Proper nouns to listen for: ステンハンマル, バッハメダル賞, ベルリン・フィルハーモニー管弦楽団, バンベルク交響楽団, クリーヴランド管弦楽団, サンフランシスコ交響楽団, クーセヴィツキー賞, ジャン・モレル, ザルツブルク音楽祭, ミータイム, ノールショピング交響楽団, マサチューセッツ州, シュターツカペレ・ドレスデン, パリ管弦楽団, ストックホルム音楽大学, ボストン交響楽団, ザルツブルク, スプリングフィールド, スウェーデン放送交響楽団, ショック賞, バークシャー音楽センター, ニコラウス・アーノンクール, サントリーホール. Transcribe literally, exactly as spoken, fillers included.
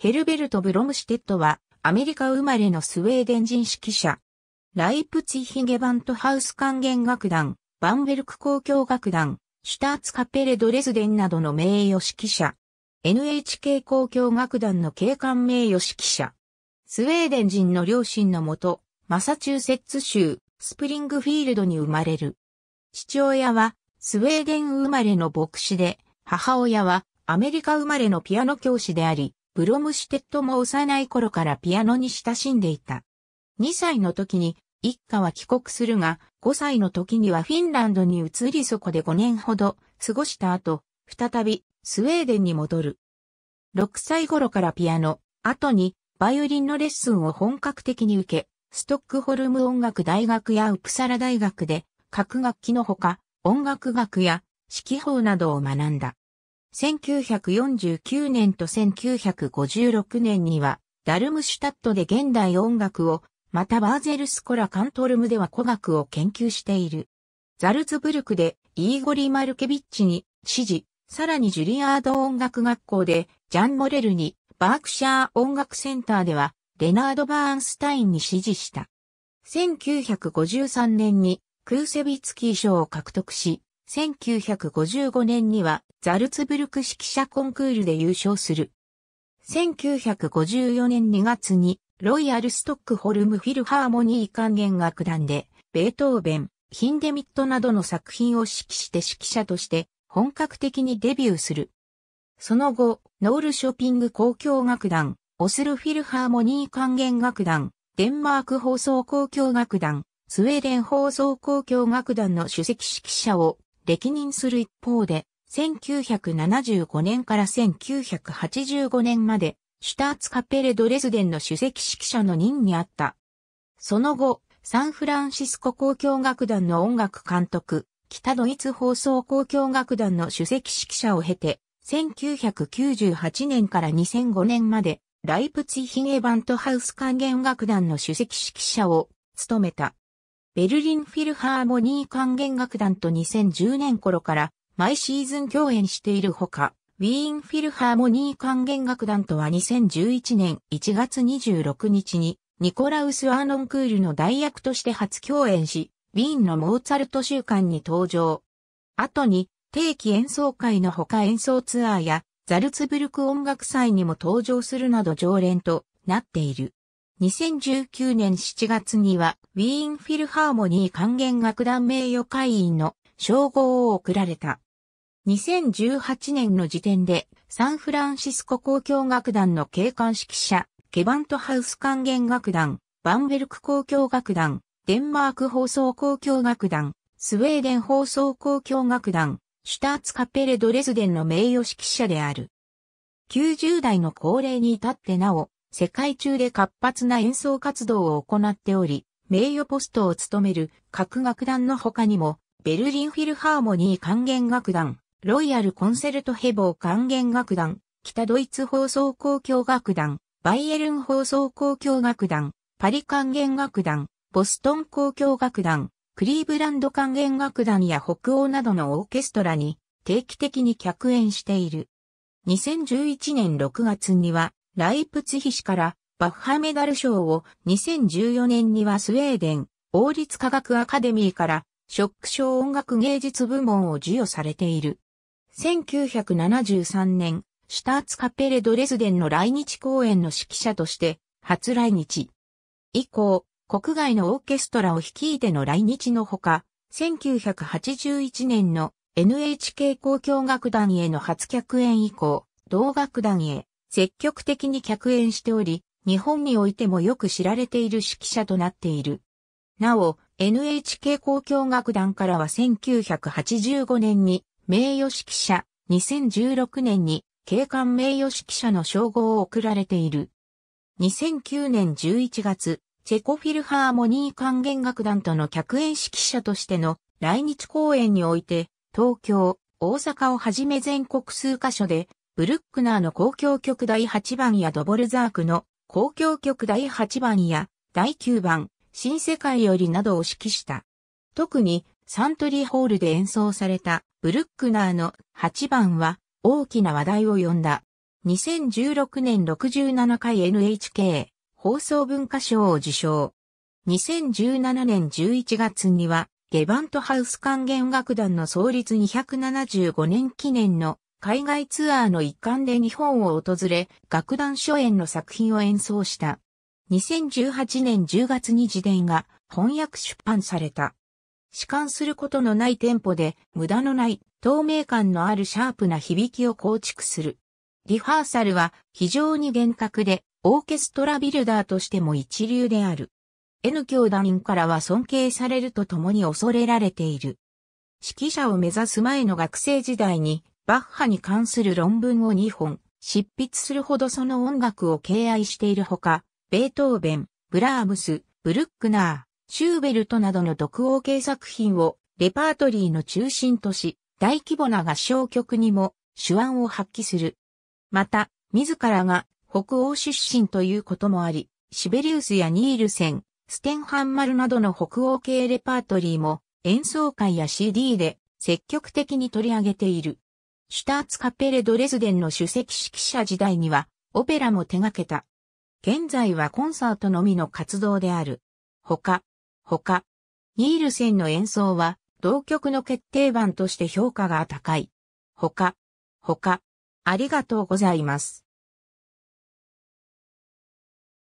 ヘルベルト・ブロムシュテッドは、アメリカ生まれのスウェーデン人指揮者。ライプツィヒゲバントハウス管弦楽団、バンベルク交響楽団、シュターツカペレ・ドレスデンなどの名誉指揮者。エヌエイチケー 交響楽団の景観名誉指揮者。スウェーデン人の両親のもと、マサチューセッツ州、スプリングフィールドに生まれる。父親は、スウェーデン生まれの牧師で、母親は、アメリカ生まれのピアノ教師であり、ブロムシュテッドも幼い頃からピアノに親しんでいた。にさいの時に一家は帰国するが、ごさいの時にはフィンランドに移りそこでごねんほど過ごした後、再びスウェーデンに戻る。ろくさい頃からピアノ、後にバイオリンのレッスンを本格的に受け、ストックホルム音楽大学やウプサラ大学で各楽器のほか音楽学や指揮法などを学んだ。せんきゅうひゃくよんじゅうきゅうねんとせんきゅうひゃくごじゅうろくねんには、ダルムシュタットで現代音楽を、またバーゼルスコラカントルムでは古楽を研究している。ザルツブルクでイーゴリ・マルケビッチに師事、さらにジュリアード音楽学校でジャン・モレルに、バークシャー音楽センターでは、レナード・バーンスタインに師事した。せんきゅうひゃくごじゅうさんねんにクーセビツキー賞を獲得し、せんきゅうひゃくごじゅうごねんにはザルツブルク指揮者コンクールで優勝する。せんきゅうひゃくごじゅうよねんにがつにロイヤルストックホルムフィルハーモニー管弦楽団でベートーベン、ヒンデミットなどの作品を指揮して指揮者として本格的にデビューする。その後、ノール・ショピング交響楽団、オスロフィルハーモニー管弦楽団、デンマーク放送交響楽団、スウェーデン放送交響楽団の首席指揮者を歴任する一方で、せんきゅうひゃくななじゅうごねんからせんきゅうひゃくはちじゅうごねんまで、シュターツカペレ・ドレスデンの首席指揮者の任にあった。その後、サンフランシスコ交響楽団の音楽監督、北ドイツ放送交響楽団の首席指揮者を経て、せんきゅうひゃくきゅうじゅうはちねんからにせんごねんまで、ライプツィヒゲバントハウス管弦楽団の首席指揮者を務めた。ベルリンフィルハーモニー管弦楽団とにせんじゅうねん頃から毎シーズン共演しているほか、ウィーンフィルハーモニー管弦楽団とはにせんじゅういちねんいちがつにじゅうろくにちにニコラウス・アーノンクールの代役として初共演し、ウィーンのモーツァルト週間に登場。後に定期演奏会のほか演奏ツアーやザルツブルク音楽祭にも登場するなど常連となっている。にせんじゅうきゅうねんしちがつには、ウィーンフィルハーモニー管弦楽団名誉会員の称号を贈られた。にせんじゅうはちねんの時点で、サンフランシスコ交響楽団の景観指揮者、ゲバントハウス管弦楽団、バンベルク交響楽団、デンマーク放送交響楽団、スウェーデン放送交響楽団、シュターツカペレ・ドレスデンの名誉指揮者である。きゅうじゅうだいの高齢に至ってなお、世界中で活発な演奏活動を行っており、名誉ポストを務める各楽団の他にも、ベルリンフィルハーモニー管弦楽団、ロイヤルコンセルトヘボー管弦楽団、北ドイツ放送交響楽団、バイエルン放送交響楽団、パリ管弦楽団、ボストン交響楽団、クリーブランド管弦楽団や北欧などのオーケストラに定期的に客演している。にせんじゅういちねんろくがつには、ライプツィヒ市からバッハメダル賞を、にせんじゅうよねんにはスウェーデン王立科学アカデミーからショック賞音楽芸術部門を授与されている。せんきゅうひゃくななじゅうさんねん、シュターツカペレ・ドレスデンの来日公演の指揮者として初来日。以降、国外のオーケストラを率いての来日のほか、せんきゅうひゃくはちじゅういちねんの エヌエイチケー 交響楽団への初客演以降、同楽団へ積極的に客演しており、日本においてもよく知られている指揮者となっている。なお、エヌエイチケー 交響楽団からはせんきゅうひゃくはちじゅうごねんに名誉指揮者、にせんじゅうろくねんに景観名誉指揮者の称号を贈られている。にせんきゅうねんじゅういちがつ、チェコフィルハーモニー管弦楽団との客演指揮者としての来日公演において、東京、大阪をはじめ全国数カ所で、ブルックナーの交響曲だいはちばんやドボルザークの交響曲だいはちばんやだいきゅうばん、新世界よりなどを指揮した。特にサントリーホールで演奏されたブルックナーのはちばんは大きな話題を呼んだ。にせんじゅうろくねんろくじゅうななかい エヌエイチケー 放送文化賞を受賞。にせんじゅうななねんじゅういちがつには、ゲバントハウス管弦楽団の創立にひゃくななじゅうごねん記念の海外ツアーの一環で日本を訪れ、楽団初演の作品を演奏した。にせんじゅうはちねんじゅうがつに自伝が翻訳出版された。弛緩することのないテンポで、無駄のない透明感のあるシャープな響きを構築する。リハーサルは非常に厳格で、オーケストラビルダーとしても一流である。N 教団員からは尊敬されるとともに恐れられている。指揮者を目指す前の学生時代に、バッハに関する論文をにほん執筆するほどその音楽を敬愛しているほか、ベートーベン、ブラームス、ブルックナー、シューベルトなどの独王系作品をレパートリーの中心とし、大規模な合唱曲にも手腕を発揮する。また、自らが北欧出身ということもあり、シベリウスやニールセン、ステンハンマルなどの北欧系レパートリーも演奏会や シーディー で積極的に取り上げている。シュターツカペレ・ドレスデンの首席指揮者時代にはオペラも手掛けた。現在はコンサートのみの活動である。ほか、ほか、ニールセンの演奏は同曲の決定版として評価が高い。ほか、ほか、ありがとうございます。